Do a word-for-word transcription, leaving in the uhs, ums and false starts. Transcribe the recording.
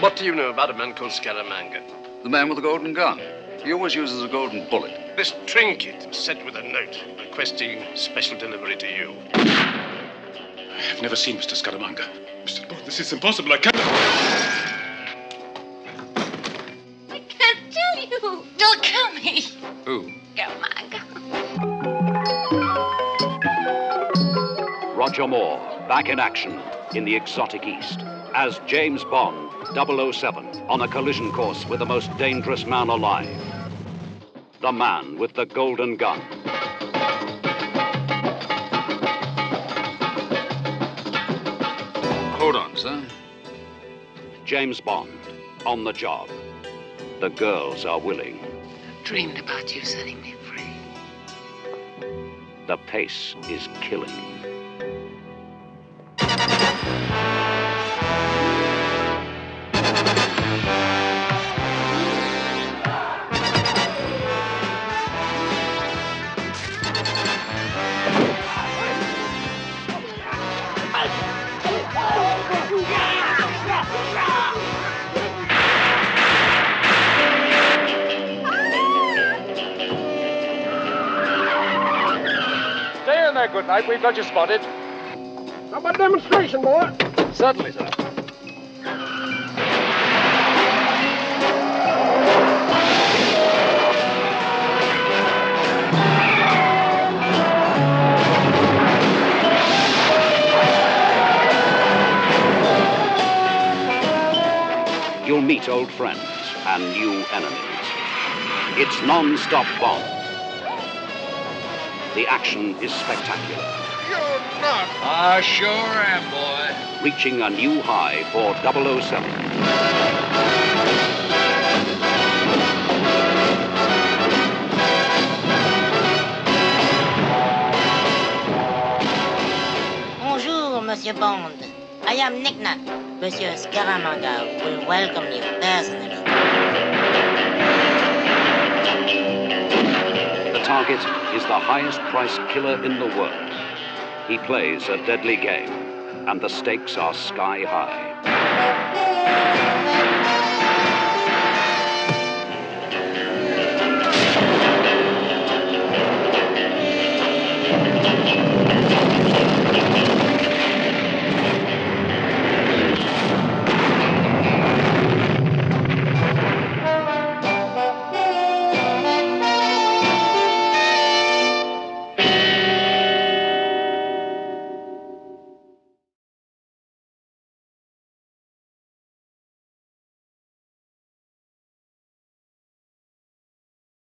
What do you know about a man called Scaramanga? The man with the golden gun. He always uses a golden bullet. This trinket was sent with a note requesting special delivery to you. I have never seen Mister Scaramanga. Mister Bond, this is impossible. I can't... I can't tell you. Don't kill me. Who? Scaramanga. Roger Moore, back in action in the exotic East. As James Bond, double oh seven, on a collision course with the most dangerous man alive. The man with the golden gun. Hold on, sir. James Bond, on the job. The girls are willing. I've dreamed about you setting me free. The pace is killing. Good night, we've got you spotted. How about demonstration, boy? Certainly, sir. You'll meet old friends and new enemies. It's non-stop Bond. The action is spectacular. You're not. I sure am, boy. Reaching a new high for double oh seven. Bonjour, Monsieur Bond. I am Nick Nack. Monsieur Scaramanga will welcome you personally. The target is the highest priced killer in the world. He plays a deadly game, and the stakes are sky high.